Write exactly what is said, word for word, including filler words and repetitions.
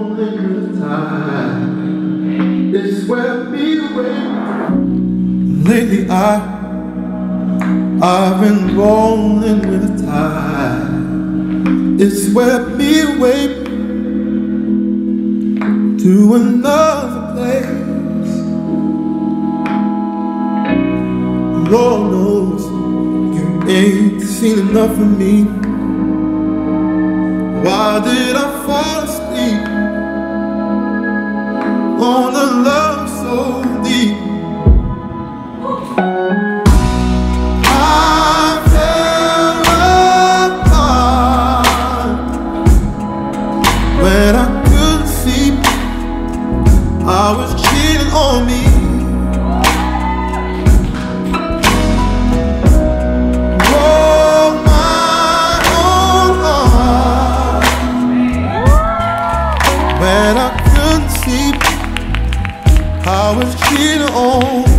only good time, it swept me away. Lately I I've been rolling with the tide. It swept me away to another place. Lord knows you ain't seen enough of me. Why did I fall asleep on a love so deep? I was cheating on me. Broke my own heart when I couldn't see I was cheating on me.